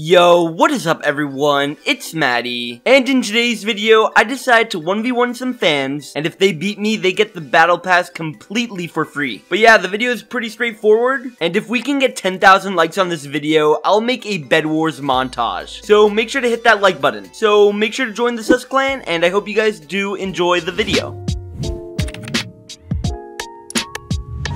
Yo, what is up everyone, it's Matty, and in today's video, I decided to 1v1 some fans, and if they beat me, they get the battle pass completely for free. But yeah, the video is pretty straightforward, and if we can get 10,000 likes on this video, I'll make a Bed Wars montage. So make sure to hit that like button. So make sure to join the Sus Clan, and I hope you guys do enjoy the video.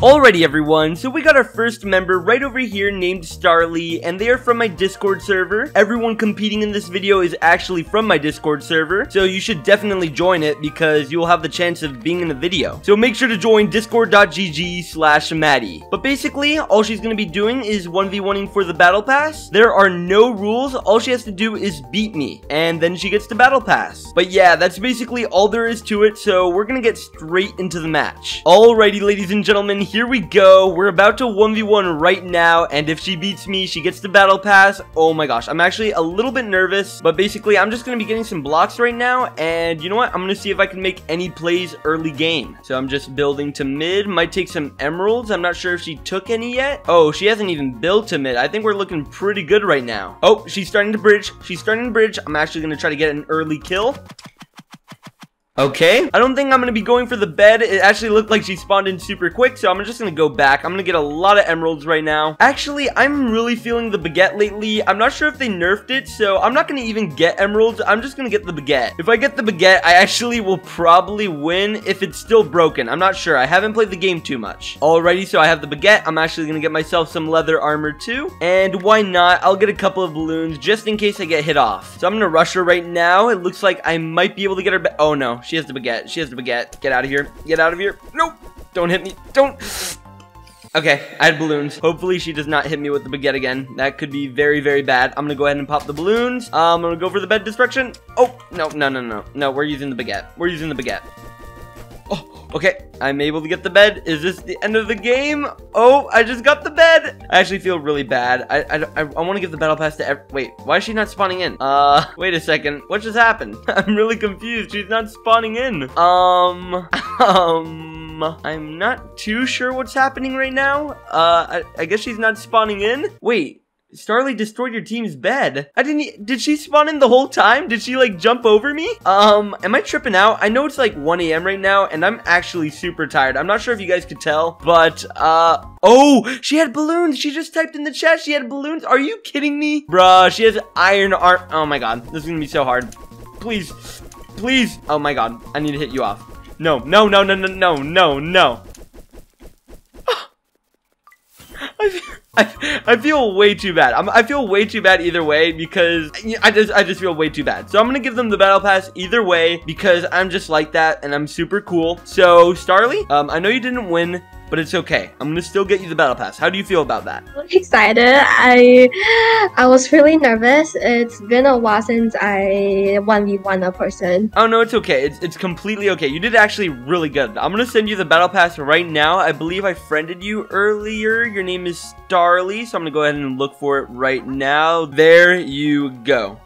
Alrighty everyone, so we got our first member right over here named Starly, and they are from my Discord server. Everyone competing in this video is actually from my Discord server, so you should definitely join it because you'll have the chance of being in the video. So make sure to join discord.gg/Matty. But basically, all she's going to be doing is 1v1ing for the battle pass. There are no rules, all she has to do is beat me, and then she gets the battle pass. But yeah, that's basically all there is to it, so we're going to get straight into the match. Alrighty ladies and gentlemen, here we go. We're about to 1v1 right now, and if she beats me, she gets the battle pass. Oh my gosh, I'm actually a little bit nervous, but basically I'm just going to be getting some blocks right now, and you know what? I'm going to see if I can make any plays early game. So I'm just building to mid, might take some emeralds. I'm not sure if she took any yet. Oh, she hasn't even built to mid. I think we're looking pretty good right now. Oh, she's starting to bridge. She's starting to bridge. I'm actually going to try to get an early kill. Okay, I don't think I'm going to be going for the bed. It actually looked like she spawned in super quick, so I'm just going to go back. I'm going to get a lot of emeralds right now. Actually, I'm really feeling the baguette lately. I'm not sure if they nerfed it, so I'm not going to even get emeralds. I'm just going to get the baguette. If I get the baguette, I actually will probably win if it's still broken. I'm not sure. I haven't played the game too much. Alrighty, so I have the baguette. I'm actually going to get myself some leather armor too. And why not? I'll get a couple of balloons just in case I get hit off. So I'm going to rush her right now. It looks like I might be able to get her back. Oh no. She has the baguette. She has the baguette. Get out of here. Get out of here. Nope. Don't hit me. Don't. Okay, I had balloons. Hopefully she does not hit me with the baguette again. That could be very, very bad. I'm gonna go ahead and pop the balloons. I'm gonna go for the bed destruction. Oh, no, no, no, no. No, we're using the baguette. We're using the baguette. Oh, okay. I'm able to get the bed. Is this the end of the game? Oh, I just got the bed. I actually feel really bad. I want to give the battle pass to every... Wait, why is she not spawning in? Wait a second. What just happened? I'm really confused. She's not spawning in. I'm not too sure what's happening right now. I guess she's not spawning in. Wait. Starly destroyed your team's bed. Did she spawn in the whole time? Did she like jump over me? Am I tripping out? I know it's like 1 AM right now and I'm actually super tired. I'm not sure if you guys could tell, but oh, she had balloons. She just typed in the chat. She had balloons. Are you kidding me? Bruh, she has iron arm. Oh my God, this is gonna be so hard. Please, please. Oh my God, I need to hit you off. No, no, no, no, no, no, no, no. I feel way too bad. I feel way too bad either way because I just feel way too bad. So I'm gonna give them the battle pass either way because I'm just like that and I'm super cool. So Starly, I know you didn't win, but it's okay. I'm gonna still get you the battle pass. How do you feel about that? I'm excited. I was really nervous. It's been a while since I 1v1 a person. Oh no, it's okay. It's completely okay. You did actually really good. I'm gonna send you the battle pass right now. I believe I friended you earlier. Your name is Starly, so I'm gonna go ahead and look for it right now. There you go.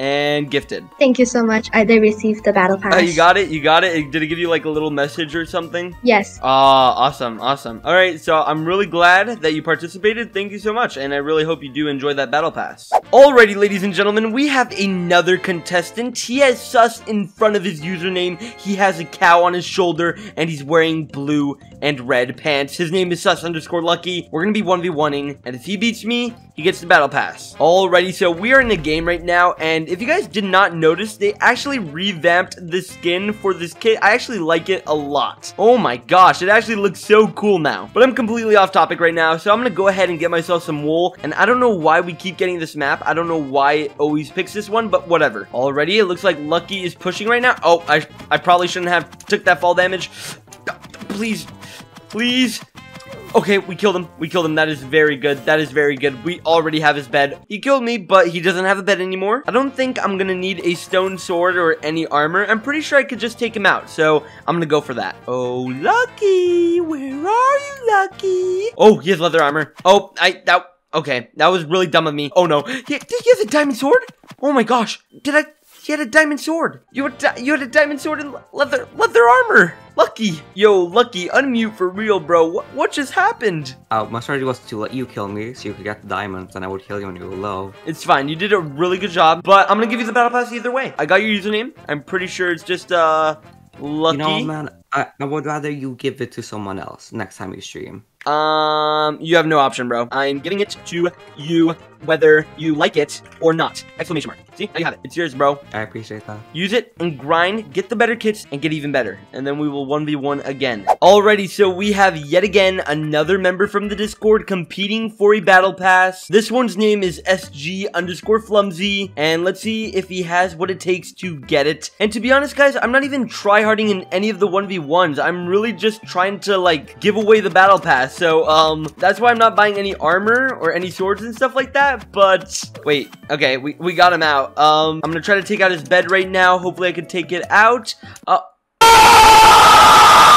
And gifted. Thank you so much. I did receive the battle pass. Oh, you got it? You got it? Did it give you like a little message or something? Yes. Ah, awesome. Awesome. All right. So I'm really glad that you participated. Thank you so much. And I really hope you do enjoy that battle pass. Alrighty, ladies and gentlemen, we have another contestant. He has sus in front of his username. He has a cow on his shoulder and he's wearing blue and red pants. His name is sus_lucky. We're going to be 1v1ing. And if he beats me, he gets the battle pass. Alrighty, so we are in a game right now, and if you guys did not notice, they actually revamped the skin for this kid. I actually like it a lot. Oh my gosh, it actually looks so cool now. But I'm completely off topic right now, so I'm gonna go ahead and get myself some wool, and I don't know why we keep getting this map. I don't know why it always picks this one, but whatever. Alrighty, it looks like Lucky is pushing right now. Oh, I probably shouldn't have took that fall damage. Please, please. Okay, we killed him. We killed him. That is very good. That is very good. We already have his bed. He killed me, but he doesn't have a bed anymore. I don't think I'm gonna need a stone sword or any armor. I'm pretty sure I could just take him out, so I'm gonna go for that. Oh, Lucky, where are you, Lucky? Oh, he has leather armor. Oh, okay, that was really dumb of me. Oh no, he has a diamond sword? Oh my gosh, She had a diamond sword. You had a diamond sword and leather armor. Lucky. Yo, Lucky, unmute for real, bro. What just happened? My strategy was to let you kill me so you could get the diamonds, and I would kill you when you were low. It's fine. You did a really good job, but I'm gonna give you the battle pass either way. I got your username. I'm pretty sure it's just, Lucky. You know, man, I would rather you give it to someone else next time you stream. You have no option, bro. I'm giving it to you whether you like it or not. Exclamation mark. See? Now you have it. It's yours, bro. I appreciate that. Use it and grind, get the better kits, and get even better. And then we will 1v1 again. Alrighty, so we have yet again another member from the Discord competing for a battle pass. This one's name is SG_flumsy. And let's see if he has what it takes to get it. And to be honest, guys, I'm not even tryharding in any of the 1v1s. I'm really just trying to, like, give away the battle pass. So, that's why I'm not buying any armor or any swords and stuff like that, but... Wait, okay, we got him out. I'm gonna try to take out his bed right now. Hopefully I can take it out.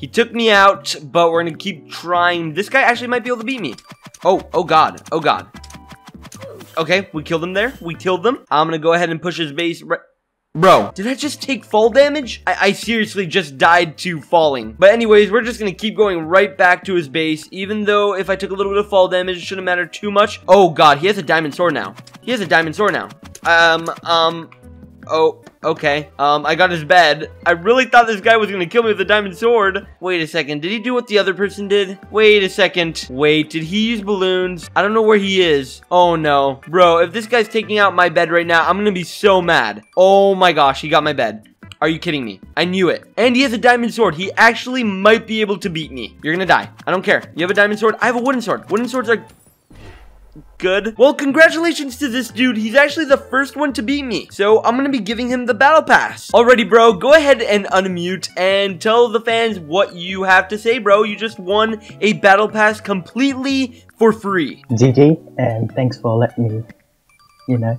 He took me out, but we're gonna keep trying. This guy actually might be able to beat me. Oh god, oh god. Okay, we killed him there. We killed him. I'm gonna go ahead and push his base right... Bro, did I just take fall damage? I seriously just died to falling. But anyways, we're just gonna keep going right back to his base, even though if I took a little bit of fall damage, it shouldn't matter too much. Oh god, he has a diamond sword now. He has a diamond sword now. Oh, okay. I got his bed. I really thought this guy was gonna kill me with a diamond sword. Wait a second, did he do what the other person did? Wait a second. Wait, did he use balloons? I don't know where he is. Oh no. Bro, if this guy's taking out my bed right now, I'm gonna be so mad. Oh my gosh, he got my bed. Are you kidding me? I knew it. And he has a diamond sword. He actually might be able to beat me. You're gonna die. I don't care. You have a diamond sword? I have a wooden sword. Wooden swords are... good. Well, congratulations to this dude. He's actually the first one to beat me. So I'm gonna be giving him the battle pass. Alrighty, bro. Go ahead and unmute and tell the fans what you have to say, bro. You just won a battle pass completely for free. GG, and thanks for letting me, you know,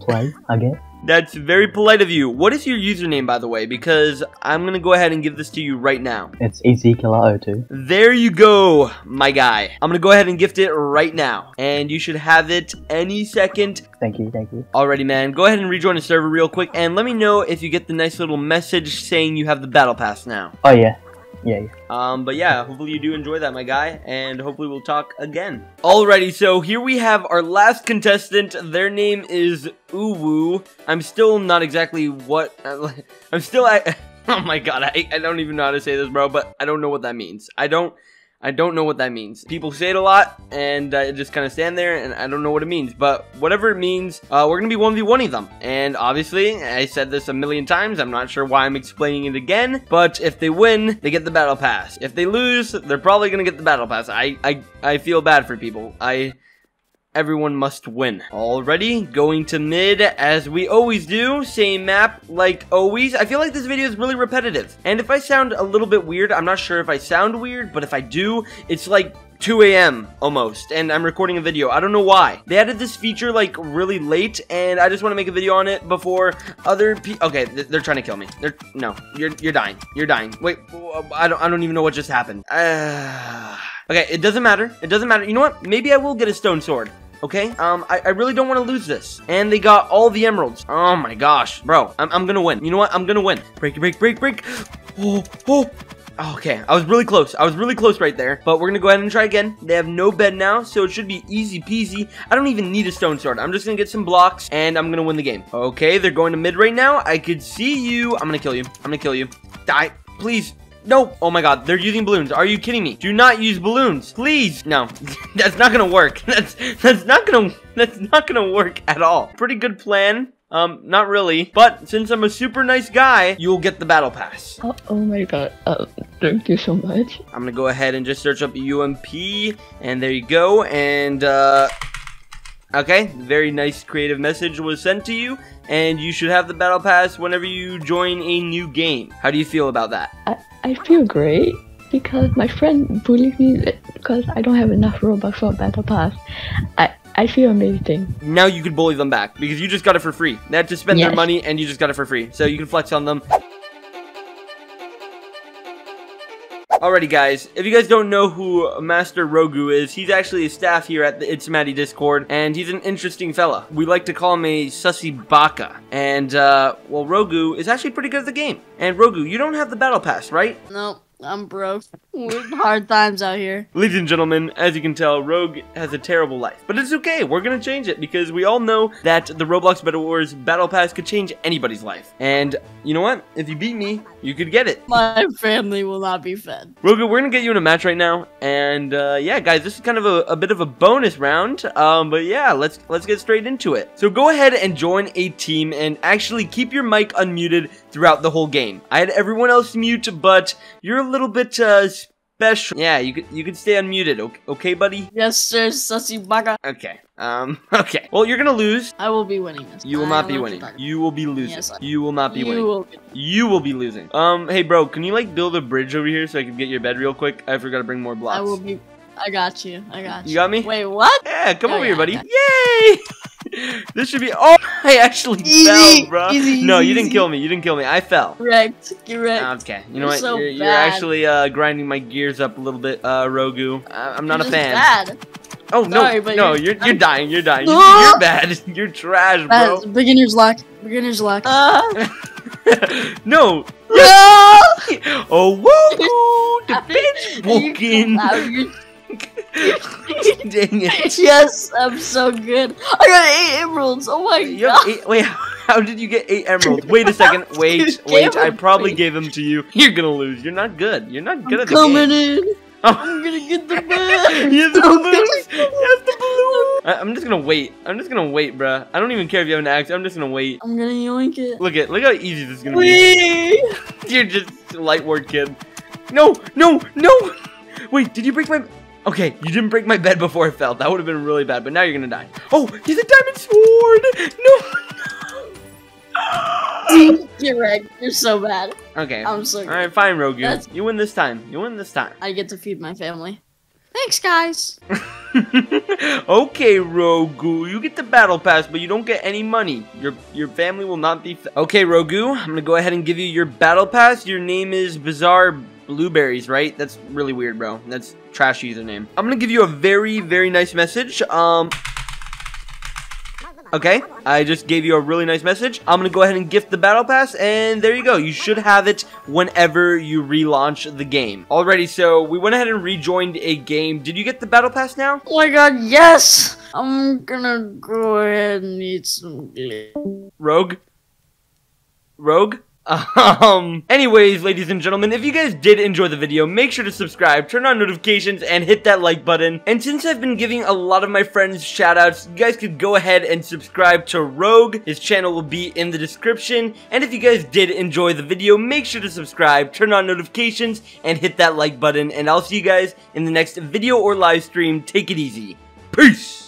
play again. That's very polite of you. What is your username, by the way? Because I'm going to go ahead and give this to you right now. It's Ezekiel O2. There you go, my guy. I'm going to go ahead and gift it right now. And you should have it any second. Thank you, thank you. Alrighty, man. Go ahead and rejoin the server real quick. And let me know if you get the nice little message saying you have the battle pass now. Oh, yeah. Yeah. But yeah, hopefully you do enjoy that, my guy, and hopefully we'll talk again. Alrighty, so here we have our last contestant. Their name is uwu. I'm still not exactly what I'm still at. Oh my god, I don't even know how to say this, bro, but I don't know what that means. I don't know what that means. People say it a lot, and I just kind of stand there, and I don't know what it means. But whatever it means, we're going to be 1v1ing them. And obviously, I said this a million times. I'm not sure why I'm explaining it again. But if they win, they get the battle pass. If they lose, they're probably going to get the battle pass. I feel bad for people. Everyone must win. Already going to mid as we always do. Same map like always. I feel like this video is really repetitive. And if I sound a little bit weird, I'm not sure if I sound weird, but if I do, it's like 2 a.m. almost, and I'm recording a video. I don't know why. They added this feature, like, really late, and I just want to make a video on it before other people... Okay, they're trying to kill me. No, you're dying. You're dying. Wait, I don't even know what just happened. Okay, it doesn't matter. It doesn't matter. You know what? Maybe I will get a stone sword. Okay, I really don't want to lose this. And they got all the emeralds. Oh my gosh, bro, I'm gonna win. You know what? I'm gonna win. Break. Oh. Okay, I was really close. I was really close right there. But we're gonna go ahead and try again. They have no bed now, so it should be easy peasy. I don't even need a stone sword. I'm just gonna get some blocks, and I'm gonna win the game. Okay, they're going to mid right now. I could see you. I'm gonna kill you. I'm gonna kill you. Die, please. No. Oh my god, they're using balloons. Are you kidding me? Do not use balloons. Please. No. That's not gonna work. That's not gonna work at all. Pretty good plan. Not really. But since I'm a super nice guy, you'll get the battle pass. Oh my god. Thank you so much. I'm gonna go ahead and just search up UMP, and there you go. And okay, very nice creative message was sent to you, and you should have the battle pass whenever you join a new game. How do you feel about that? I feel great because my friend bullied me because I don't have enough Robux for a battle pass. I feel amazing. Now you could bully them back because you just got it for free. They had to spend their money and you just got it for free. So you can flex on them. Alrighty guys, if you guys don't know who Master Rogu is, he's actually a staff here at the Its Matty Discord, and he's an interesting fella. We like to call him a sussy baka, and well, Rogu is actually pretty good at the game. And Rogu, you don't have the battle pass, right? Nope. I'm broke. We're hard times out here. Ladies and gentlemen, as you can tell, Rogue has a terrible life. But it's okay, we're gonna change it, because we all know that the Roblox Bed Wars Battle Pass could change anybody's life. And, you know what? If you beat me, you could get it. My family will not be fed. Rogue, we're gonna get you in a match right now, and, yeah, guys, this is kind of a bit of a bonus round, but yeah, let's get straight into it. So go ahead and join a team, and actually keep your mic unmuted throughout the whole game. I had everyone else mute, but you're a little bit special. Yeah, you can stay unmuted. Okay, buddy. Yes, sir, sussy baka. Okay. Okay. Well, you're gonna lose. I will be winning this. You will not be winning. You will be losing. Yes, you will not be winning. You will be losing. Hey, bro, can you like build a bridge over here so I can get your bed real quick? I forgot to bring more blocks. I got you. I got you. You got me? Wait, what? Yeah, come over here, buddy. Yay! This should be. Oh, I actually fell, bro. No, you didn't kill me. You didn't kill me. I fell. Correct. Correct. Okay. You know what? You're actually grinding my gears up a little bit, Rogu. I'm not a fan. Bad. Oh no! Sorry, but no, you're dying. You're dying. You're bad. You're trash, bro. Beginner's luck. Beginner's luck. No. No. Oh whoa! The bitch walking. Dang it. Yes, I'm so good. I got 8 emeralds. Oh my god. Wait, how did you get 8 emeralds? Wait a second. Wait. I probably gave them to you. You're gonna lose. You're not good. You're not good at the game. Coming in. Oh. I'm gonna get the bed. You have the balloons. You have the balloons. I'm just gonna wait. I'm just gonna wait, bruh. I don't even care if you have an axe. I'm just gonna wait. I'm gonna yoink it. Look how easy this is gonna be. You're just light work, kid. No. Wait, did you break my... Okay, you didn't break my bed before I fell. That would have been really bad, but now you're gonna die. Oh, he's a diamond sword! No! You're right. You're so bad. Okay. I'm so good. Alright, fine, Rogu. You win this time. You win this time. I get to feed my family. Thanks, guys. Okay, Rogu. You get the battle pass, but you don't get any money. Your family will not be... Okay, Rogu. I'm gonna go ahead and give you your battle pass. Your name is Bizarre Blueberries, right? That's really weird, bro. That's trash username. I'm gonna give you a very, very nice message. Okay, I just gave you a really nice message. I'm gonna go ahead and gift the battle pass, and there you go. You should have it whenever you relaunch the game. Alrighty, so we went ahead and rejoined a game. Did you get the battle pass now? Oh my god, yes! I'm gonna go ahead and eat some Rogue? Rogue? Anyways, ladies and gentlemen, if you guys did enjoy the video, make sure to subscribe, turn on notifications, and hit that like button. And since I've been giving a lot of my friends shoutouts, you guys could go ahead and subscribe to Rogue. His channel will be in the description. And if you guys did enjoy the video, make sure to subscribe, turn on notifications, and hit that like button. And I'll see you guys in the next video or live stream. Take it easy. Peace!